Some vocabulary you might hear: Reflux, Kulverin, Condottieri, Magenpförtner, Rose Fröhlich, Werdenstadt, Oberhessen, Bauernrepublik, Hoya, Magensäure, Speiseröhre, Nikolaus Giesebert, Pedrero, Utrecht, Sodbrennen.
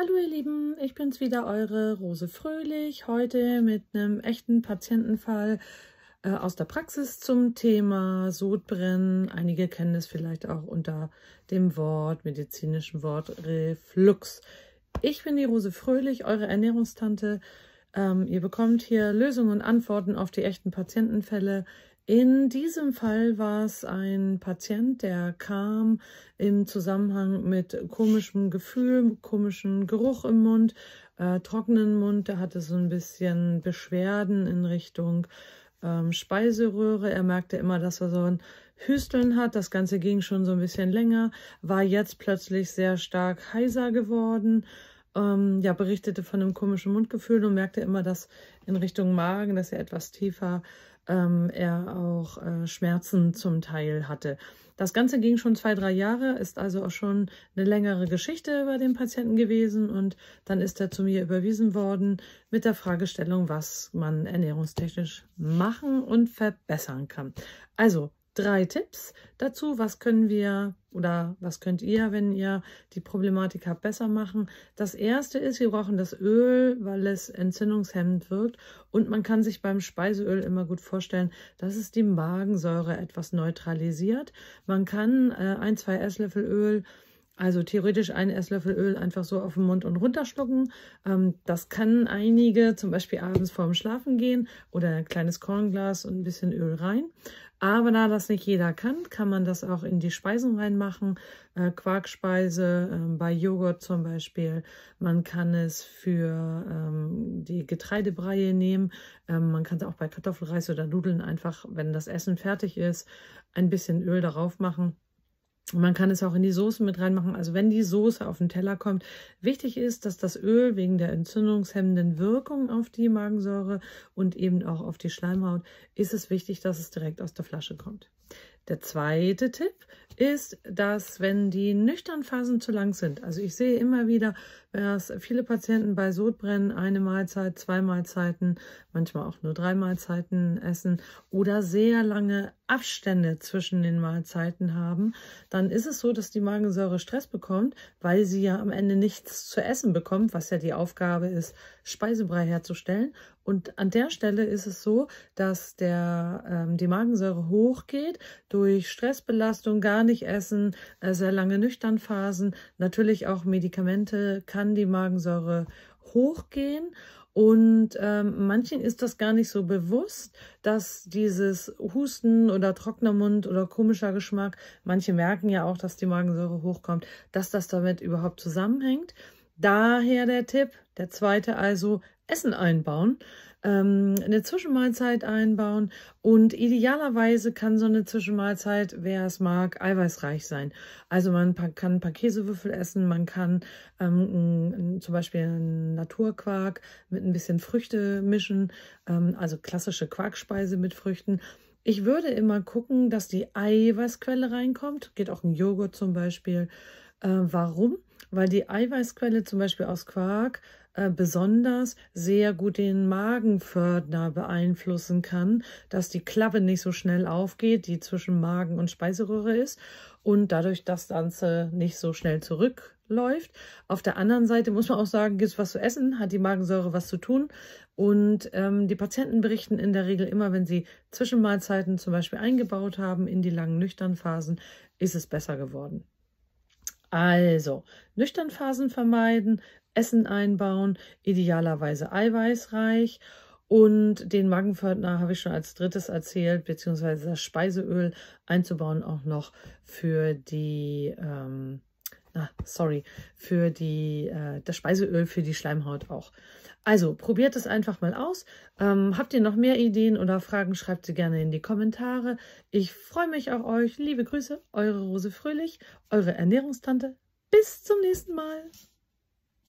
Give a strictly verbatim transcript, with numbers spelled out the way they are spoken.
Hallo ihr Lieben, ich bin's wieder, eure Rose Fröhlich, heute mit einem echten Patientenfall äh, aus der Praxis zum Thema Sodbrennen. Einige kennen es vielleicht auch unter dem Wort, medizinischen Wort Reflux. Ich bin die Rose Fröhlich, eure Ernährungstante. Ähm, ihr bekommt hier Lösungen und Antworten auf die echten Patientenfälle. In diesem Fall war es ein Patient, der kam im Zusammenhang mit komischem Gefühl, komischem Geruch im Mund, äh, trockenen Mund. Der hatte so ein bisschen Beschwerden in Richtung ähm, Speiseröhre. Er merkte immer, dass er so ein Hüsteln hat. Das Ganze ging schon so ein bisschen länger, war jetzt plötzlich sehr stark heiser geworden. Ähm, ja, berichtete von einem komischen Mundgefühl und merkte immer, dass in Richtung Magen, dass er etwas tiefer Ähm, er auch äh, Schmerzen zum Teil hatte. Das Ganze ging schon zwei, drei Jahre, ist also auch schon eine längere Geschichte bei dem Patienten gewesen, und dann ist er zu mir überwiesen worden mit der Fragestellung, was man ernährungstechnisch machen und verbessern kann. Also drei Tipps dazu, was können wir oder was könnt ihr, wenn ihr die Problematik habt, besser machen. Das erste ist, wir brauchen das Öl, weil es entzündungshemmend wirkt, und man kann sich beim Speiseöl immer gut vorstellen, dass es die Magensäure etwas neutralisiert. Man kann äh, ein, zwei Esslöffel Öl, also theoretisch ein Esslöffel Öl, einfach so auf den Mund und runterschlucken. Ähm, das kann einige zum Beispiel abends vorm Schlafen gehen, oder ein kleines Kornglas und ein bisschen Öl rein. Aber da das nicht jeder kann, kann man das auch in die Speisen reinmachen. Äh, Quarkspeise, äh, bei Joghurt zum Beispiel. Man kann es für ähm, die Getreidebreie nehmen. Ähm, man kann es auch bei Kartoffelreis oder Nudeln einfach, wenn das Essen fertig ist, ein bisschen Öl darauf machen. Man kann es auch in die Soße mit reinmachen. Also wenn die Soße auf den Teller kommt, wichtig ist, dass das Öl wegen der entzündungshemmenden Wirkung auf die Magensäure und eben auch auf die Schleimhaut, ist es wichtig, dass es direkt aus der Flasche kommt. Der zweite Tipp ist, dass wenn die nüchtern Phasen zu lang sind, also ich sehe immer wieder, dass viele Patienten bei Sodbrennen eine Mahlzeit, zwei Mahlzeiten, manchmal auch nur drei Mahlzeiten essen oder sehr lange Abstände zwischen den Mahlzeiten haben, dann ist es so, dass die Magensäure Stress bekommt, weil sie ja am Ende nichts zu essen bekommt, was ja die Aufgabe ist, Speisebrei herzustellen. Und an der Stelle ist es so, dass der, ähm, die Magensäure hochgeht durch Stressbelastung, gar nicht essen, äh, sehr lange Nüchternphasen, natürlich auch Medikamente, kann die Magensäure hochgehen. Und ähm, manchen ist das gar nicht so bewusst, dass dieses Husten oder trockener Mund oder komischer Geschmack, manche merken ja auch, dass die Magensäure hochkommt, dass das damit überhaupt zusammenhängt. Daher der Tipp, der zweite also, Essen einbauen, ähm, eine Zwischenmahlzeit einbauen, und idealerweise kann so eine Zwischenmahlzeit, wer es mag, eiweißreich sein. Also man kann ein paar Käsewürfel essen, man kann ähm, zum Beispiel einen Natur-Quark mit ein bisschen Früchte mischen, ähm, also klassische Quarkspeise mit Früchten. Ich würde immer gucken, dass die Eiweißquelle reinkommt, geht auch ein Joghurt zum Beispiel. Äh, warum? Weil die Eiweißquelle zum Beispiel aus Quark äh, besonders sehr gut den Magenpförtner beeinflussen kann, dass die Klappe nicht so schnell aufgeht, die zwischen Magen und Speiseröhre ist, und dadurch das Ganze nicht so schnell zurückläuft. Auf der anderen Seite muss man auch sagen, gibt es was zu essen, hat die Magensäure was zu tun, und ähm, die Patienten berichten in der Regel immer, wenn sie Zwischenmahlzeiten zum Beispiel eingebaut haben in die langen Nüchternphasen, ist es besser geworden. Also, Nüchternphasen vermeiden, Essen einbauen, idealerweise eiweißreich, und den Magenpförtner habe ich schon als drittes erzählt, beziehungsweise das Speiseöl einzubauen auch noch für die, ähm, na, sorry, für die, äh, das Speiseöl für die Schleimhaut auch. Also, probiert es einfach mal aus. Ähm, habt ihr noch mehr Ideen oder Fragen, schreibt sie gerne in die Kommentare. Ich freue mich auf euch. Liebe Grüße, eure Rose Fröhlich, eure Ernährungstante. Bis zum nächsten Mal.